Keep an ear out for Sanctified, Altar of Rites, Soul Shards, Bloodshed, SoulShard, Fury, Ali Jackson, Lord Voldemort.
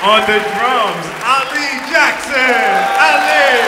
On the drums, Ali Jackson. Ali!